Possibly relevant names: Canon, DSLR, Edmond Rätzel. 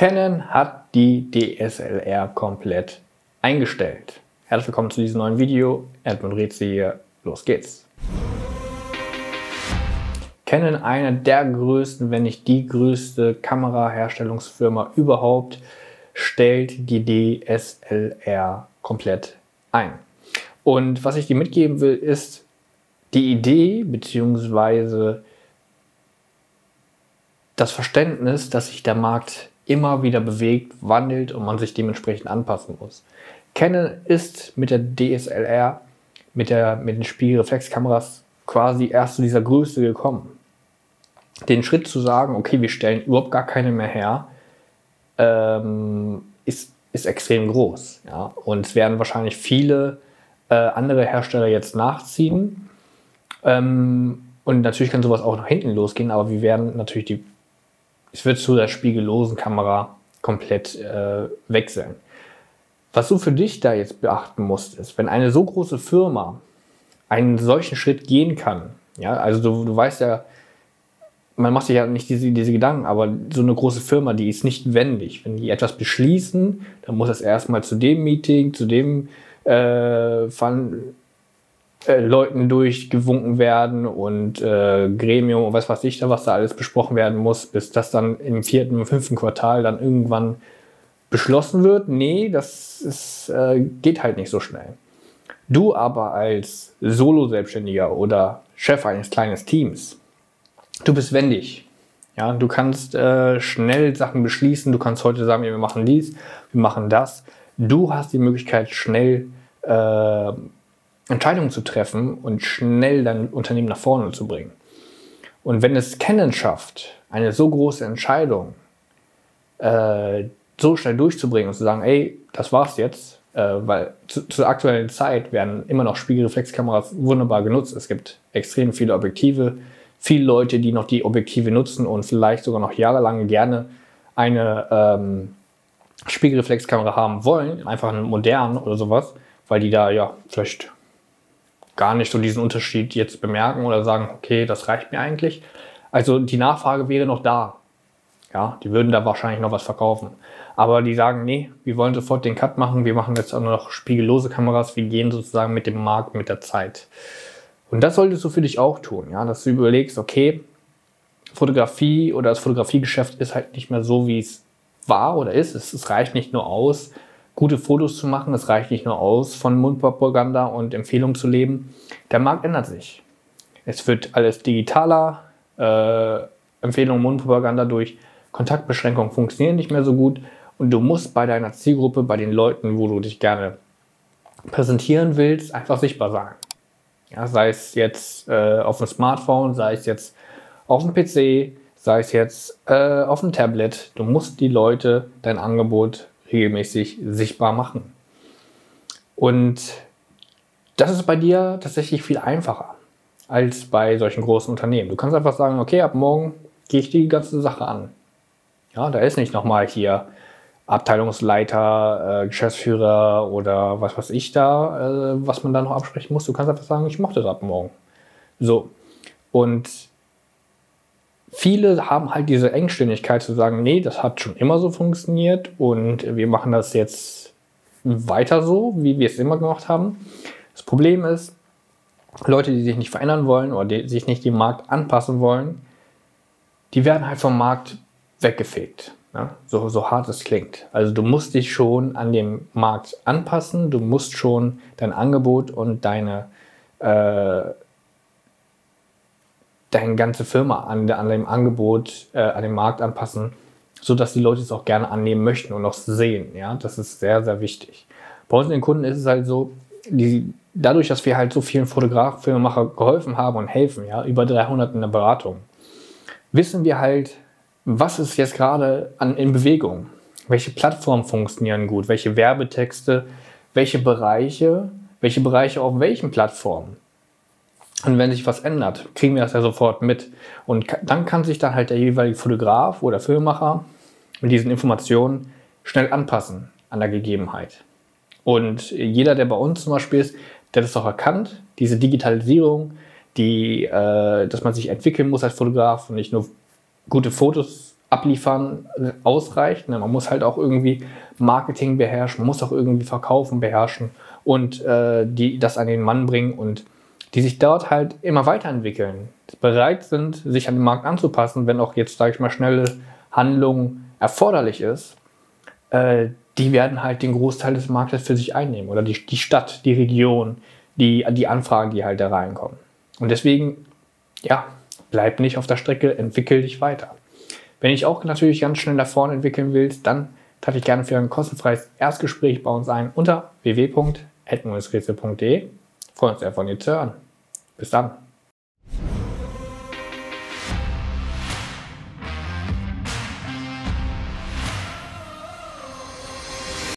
Canon hat die DSLR komplett eingestellt. Herzlich willkommen zu diesem neuen Video. Edmond Rätzel hier. Los geht's. Canon, eine der größten, wenn nicht die größte Kameraherstellungsfirma überhaupt, stellt die DSLR komplett ein. Und was ich dir mitgeben will, ist die Idee bzw. das Verständnis, dass sich der Markt immer wieder bewegt, wandelt und man sich dementsprechend anpassen muss. Canon ist mit der DSLR, mit den Spiegelreflexkameras quasi erst zu dieser Größe gekommen. Den Schritt zu sagen, okay, wir stellen überhaupt gar keine mehr her, ist extrem groß. Ja? Und es werden wahrscheinlich viele andere Hersteller jetzt nachziehen. Und natürlich kann sowas auch nach hinten losgehen, aber wir werden natürlich es wird zu der spiegellosen Kamera komplett wechseln. Was du für dich da jetzt beachten musst, ist, wenn eine so große Firma einen solchen Schritt gehen kann, ja, also du weißt ja, man macht sich ja nicht diese Gedanken, aber so eine große Firma, die ist nicht wendig. Wenn die etwas beschließen, dann muss das erstmal zu dem Meeting, zu dem Leuten durchgewunken werden und Gremium und was weiß ich da, was da alles besprochen werden muss, bis das dann im 4., 5. Quartal dann irgendwann beschlossen wird. Nee, das ist, geht halt nicht so schnell. Du aber als Solo-Selbstständiger oder Chef eines kleinen Teams, du bist wendig. Ja, du kannst schnell Sachen beschließen, du kannst heute sagen, wir machen dies, wir machen das. Du hast die Möglichkeit, schnell Entscheidungen zu treffen und schnell dein Unternehmen nach vorne zu bringen. Und wenn es Canon schafft, eine so große Entscheidung so schnell durchzubringen und zu sagen, ey, das war's jetzt, weil zur aktuellen Zeit werden immer noch Spiegelreflexkameras wunderbar genutzt. Es gibt extrem viele Objektive, viele Leute, die noch die Objektive nutzen und vielleicht sogar noch jahrelang gerne eine Spiegelreflexkamera haben wollen, einfach einen modernen oder sowas, weil die da ja vielleicht gar nicht so diesen Unterschied jetzt bemerken oder sagen, okay, das reicht mir eigentlich. Also die Nachfrage wäre noch da. Ja, die würden da wahrscheinlich noch was verkaufen. Aber die sagen, nee, wir wollen sofort den Cut machen, wir machen jetzt auch nur noch spiegellose Kameras, wir gehen sozusagen mit dem Markt, mit der Zeit. Und das solltest du für dich auch tun, ja, dass du überlegst, okay, Fotografie oder das Fotografiegeschäft ist halt nicht mehr so, wie es war oder ist. Es reicht nicht nur aus, gute Fotos zu machen, es reicht nicht nur aus, von Mundpropaganda und Empfehlungen zu leben. Der Markt ändert sich. Es wird alles digitaler, Empfehlungen, Mundpropaganda durch Kontaktbeschränkungen funktionieren nicht mehr so gut und du musst bei deiner Zielgruppe, bei den Leuten, wo du dich gerne präsentieren willst, einfach sichtbar sein. Ja, sei es jetzt auf dem Smartphone, sei es jetzt auf dem PC, sei es jetzt auf dem Tablet. Du musst die Leute, dein Angebot regelmäßig sichtbar machen. Und das ist bei dir tatsächlich viel einfacher als bei solchen großen Unternehmen. Du kannst einfach sagen, okay, ab morgen gehe ich die ganze Sache an. Ja, da ist nicht nochmal hier Abteilungsleiter, Geschäftsführer oder was weiß ich da, was man da noch absprechen muss. Du kannst einfach sagen, ich mache das ab morgen. So. Und viele haben halt diese Engständigkeit zu sagen, nee, das hat schon immer so funktioniert und wir machen das jetzt weiter so, wie wir es immer gemacht haben. Das Problem ist, Leute, die sich nicht verändern wollen oder die sich nicht dem Markt anpassen wollen, die werden halt vom Markt weggefegt. Ja? So hart es klingt. Also du musst dich schon an dem Markt anpassen, du musst schon dein Angebot und deine ganze Firma an dem Angebot, an den Markt anpassen, sodass die Leute es auch gerne annehmen möchten und auch sehen. Ja? Das ist sehr, sehr wichtig. Bei uns den Kunden ist es halt so, dadurch, dass wir halt so vielen Fotografen, Filmemacher geholfen haben und helfen, ja, über 300 in der Beratung, wissen wir halt, was ist jetzt gerade in Bewegung, welche Plattformen funktionieren gut, welche Werbetexte, welche Bereiche auf welchen Plattformen. Und wenn sich was ändert, kriegen wir das ja sofort mit. Und dann kann sich dann halt der jeweilige Fotograf oder Filmemacher mit diesen Informationen schnell anpassen an der Gegebenheit. Und jeder, der bei uns zum Beispiel ist, der hat das auch erkannt, diese Digitalisierung, dass man sich entwickeln muss als Fotograf und nicht nur gute Fotos abliefern ausreicht. Man muss halt auch irgendwie Marketing beherrschen, man muss auch irgendwie Verkaufen beherrschen und das an den Mann bringen und die sich dort halt immer weiterentwickeln, bereit sind, sich an den Markt anzupassen, wenn auch jetzt, sage ich mal, schnelle Handlung erforderlich ist, die werden halt den Großteil des Marktes für sich einnehmen oder die Stadt, die Region, die Anfragen, die halt da reinkommen. Und deswegen, ja, bleib nicht auf der Strecke, entwickel dich weiter. Wenn ich auch natürlich ganz schnell da vorne entwickeln willst, dann trage ich gerne für ein kostenfreies Erstgespräch bei uns ein unter www.edmondrätzel.de. Freuen uns sehr von dir zu hören. Bis dann.